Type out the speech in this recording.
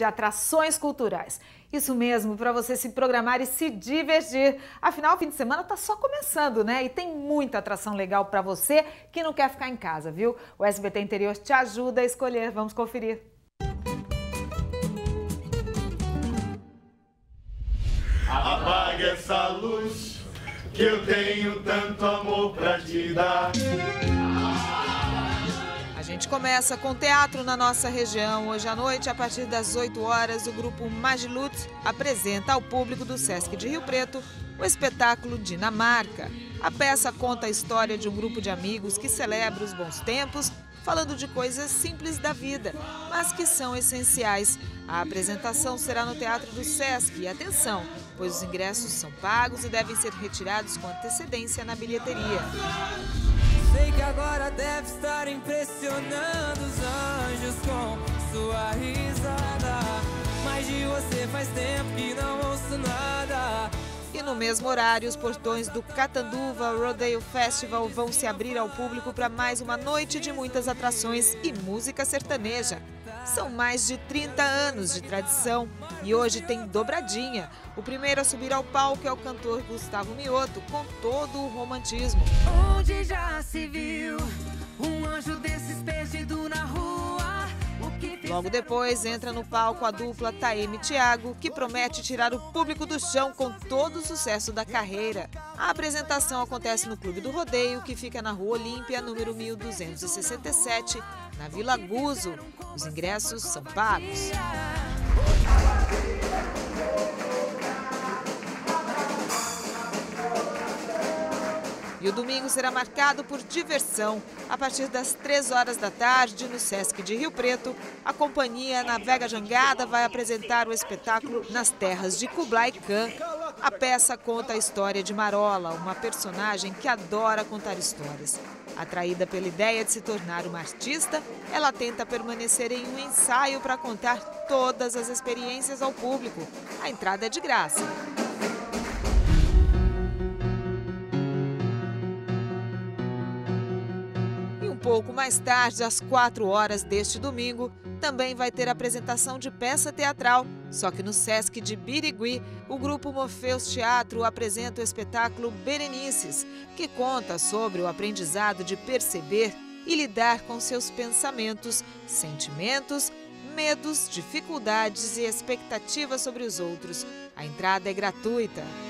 de atrações culturais. Isso mesmo, para você se programar e se divertir. Afinal, o fim de semana está só começando, né? E tem muita atração legal para você que não quer ficar em casa, viu? O SBT Interior te ajuda a escolher. Vamos conferir. Apague essa luz que eu tenho tanto amor para te dar. A gente começa com teatro na nossa região. Hoje à noite, a partir das 8 horas, o grupo Magilut apresenta ao público do Sesc de Rio Preto o espetáculo Dinamarca. A peça conta a história de um grupo de amigos que celebra os bons tempos, falando de coisas simples da vida, mas que são essenciais. A apresentação será no Teatro do Sesc. E atenção, pois os ingressos são pagos e devem ser retirados com antecedência na bilheteria. Sei que agora deve estar impressionando os anjos com sua risada, mas de você faz tempo que não ouço nada. E no mesmo horário, os portões do Catanduva Rodeio Festival vão se abrir ao público para mais uma noite de muitas atrações e música sertaneja. São mais de 30 anos de tradição e hoje tem dobradinha. O primeiro a subir ao palco é o cantor Gustavo Mioto, com todo o romantismo. Onde já se viu um anjo desses perdido na rua? Logo depois entra no palco a dupla Thaeme Tiago, que promete tirar o público do chão com todo o sucesso da carreira. A apresentação acontece no Clube do Rodeio, que fica na Rua Olímpia, número 1267, na Vila Guzo. Os ingressos são pagos. E o domingo será marcado por diversão. A partir das 3 horas da tarde, no Sesc de Rio Preto, a companhia Navega Jangada vai apresentar o espetáculo Nas Terras de Kublai Khan. A peça conta a história de Marola, uma personagem que adora contar histórias. Atraída pela ideia de se tornar uma artista, ela tenta permanecer em um ensaio para contar todas as experiências ao público. A entrada é de graça. Pouco mais tarde, às 4 horas deste domingo, também vai ter apresentação de peça teatral. Só que no Sesc de Birigui, o grupo Morfeus Teatro apresenta o espetáculo Berenices, que conta sobre o aprendizado de perceber e lidar com seus pensamentos, sentimentos, medos, dificuldades e expectativas sobre os outros. A entrada é gratuita.